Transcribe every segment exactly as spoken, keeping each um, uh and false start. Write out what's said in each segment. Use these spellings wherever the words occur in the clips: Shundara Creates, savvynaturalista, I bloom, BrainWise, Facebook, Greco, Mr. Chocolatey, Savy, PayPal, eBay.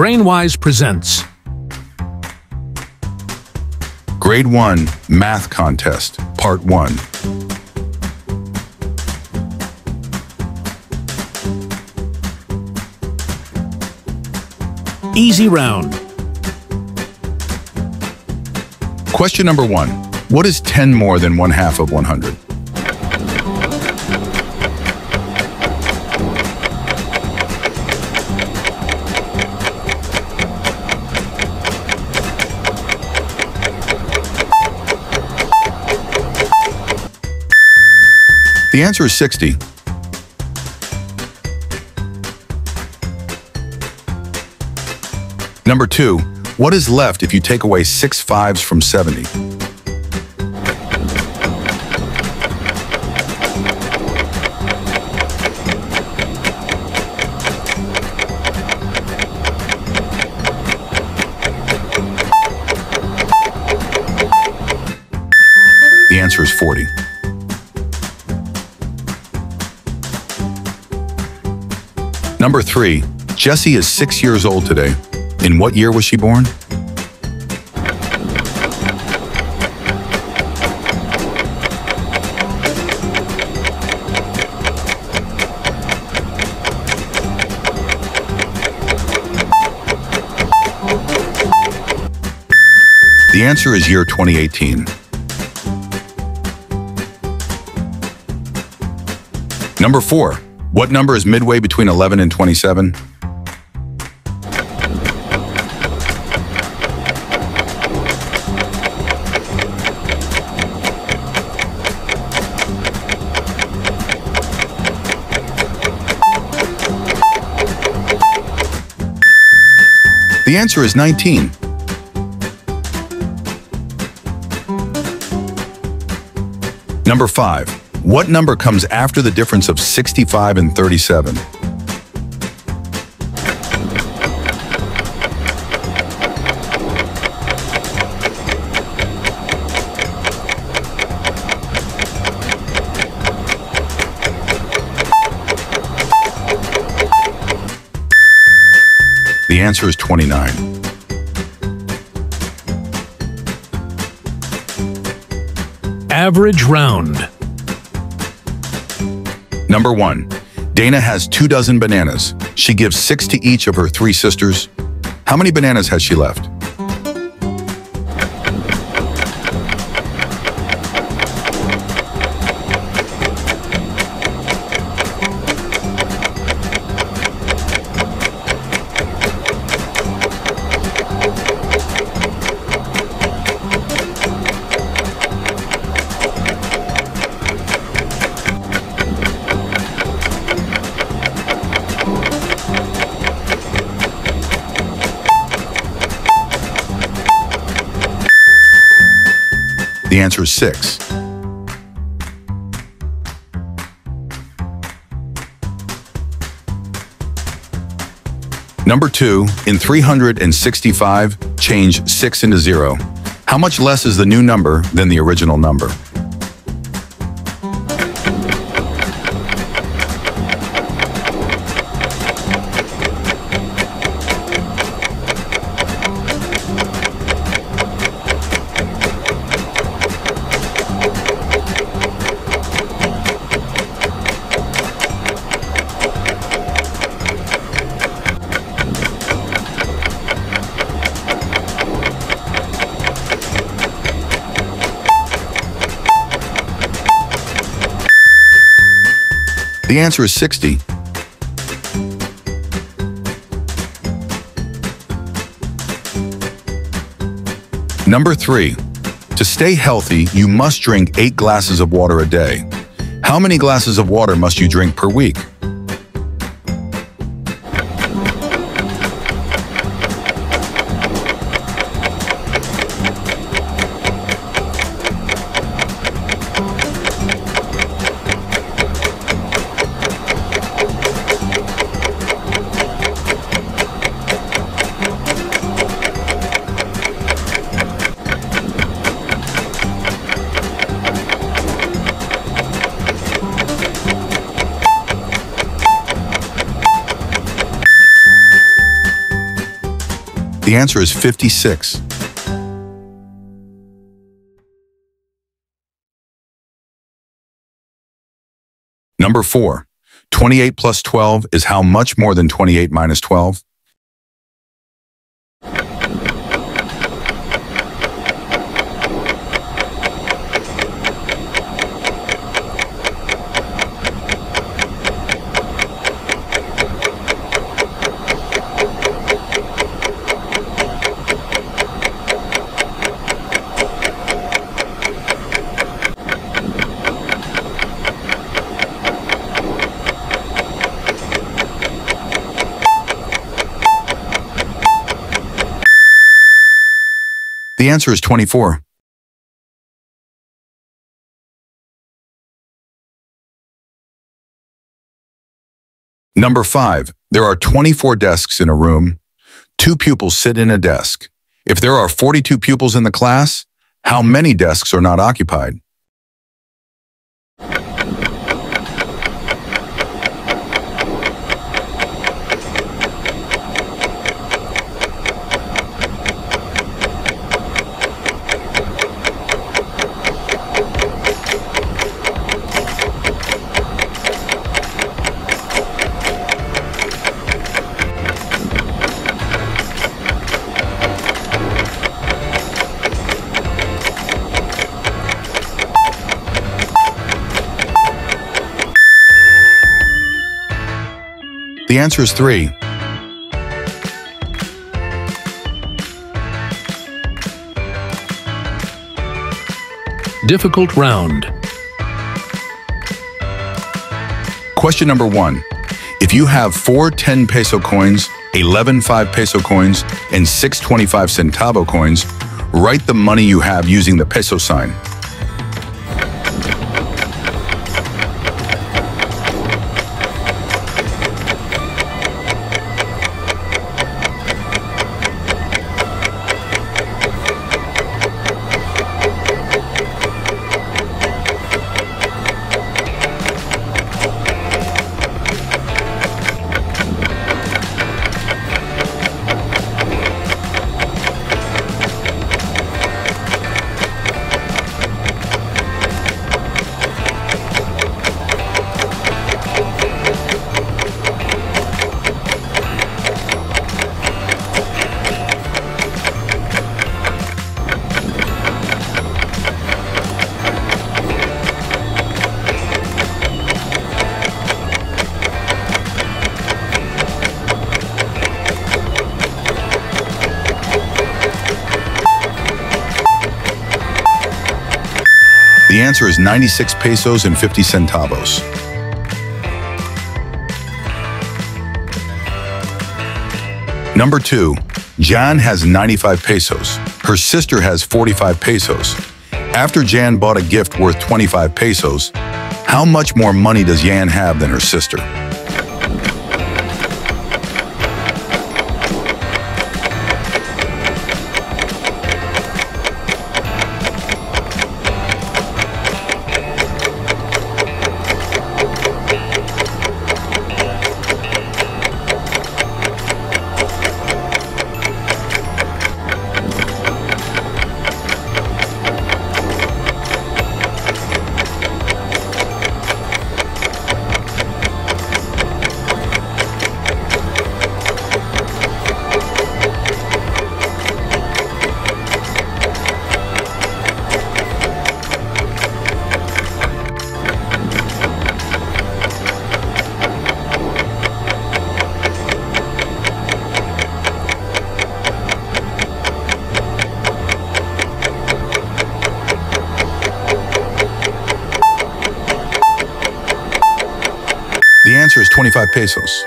BrainWise presents Grade one Math Contest, Part one. Easy round. Question number one. What is ten more than one half of one hundred? The answer is sixty. Number two, what is left if you take away six fives from seventy? The answer is forty. Number three, Jessie is six years old today. In what year was she born? The answer is year twenty eighteen. Number four, what number is midway between eleven and twenty-seven? The answer is nineteen. Number five. What number comes after the difference of sixty-five and thirty-seven? The answer is twenty-nine. Average round. Number one, Dana has two dozen bananas. She gives six to each of her three sisters. How many bananas has she left? The answer is six. Number two, in three hundred sixty-five, change six into zero. How much less is the new number than the original number? The answer is sixty. Number three, to stay healthy, you must drink eight glasses of water a day. How many glasses of water must you drink per week? The answer is fifty-six. Number four, twenty-eight plus twelve is how much more than twenty-eight minus twelve? The answer is twenty-four. Number five, there are twenty-four desks in a room. Two pupils sit in a desk. If there are forty-two pupils in the class, how many desks are not occupied? The answer is three. Difficult round. Question number one. If you have four ten peso coins, eleven five peso coins, and six twenty-five centavo coins, write the money you have using the peso sign. The answer is ninety-six pesos and fifty centavos. Number two, Jan has ninety-five pesos. Her sister has forty-five pesos. After Jan bought a gift worth twenty-five pesos, how much more money does Jan have than her sister? The answer is twenty-five pesos.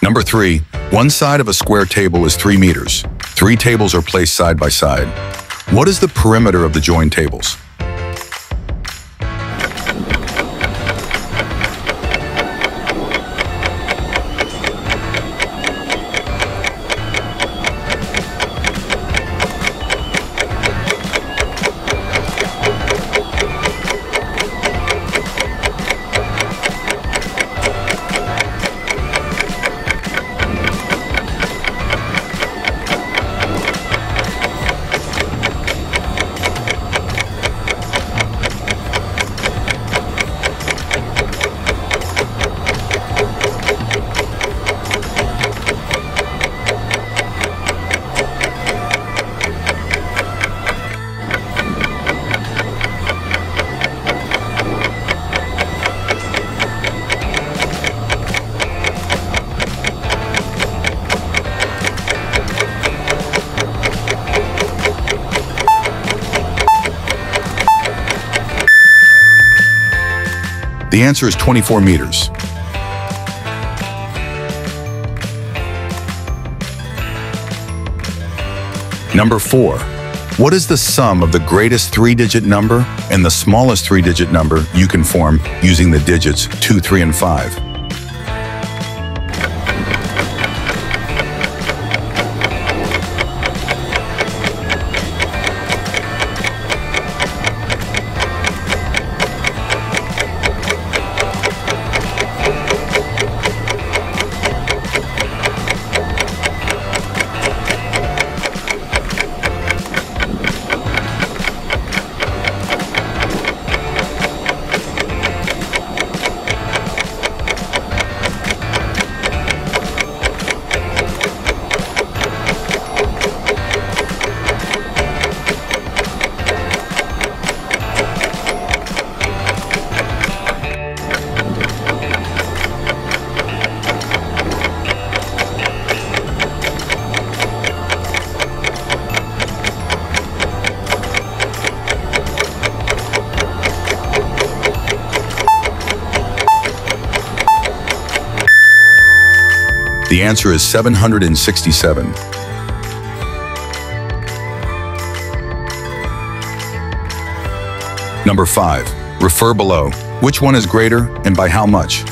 Number three, one side of a square table is three meters. Three tables are placed side by side. What is the perimeter of the joined tables? The answer is twenty-four meters. Number four, what is the sum of the greatest three-digit number and the smallest three-digit number you can form using the digits two, three, and five? The answer is seven hundred sixty-seven. Number five, refer below. Which one is greater and by how much?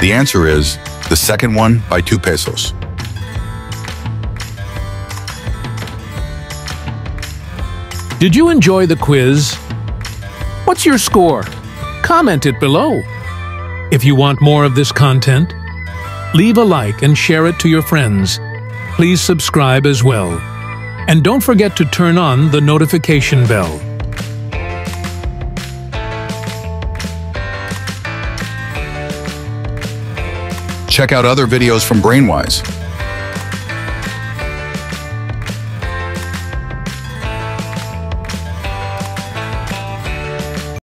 The answer is the second one by two pesos. Did you enjoy the quiz? What's your score? Comment it below. If you want more of this content, leave a like and share it to your friends. Please subscribe as well. And don't forget to turn on the notification bell. Check out other videos from BrainWise.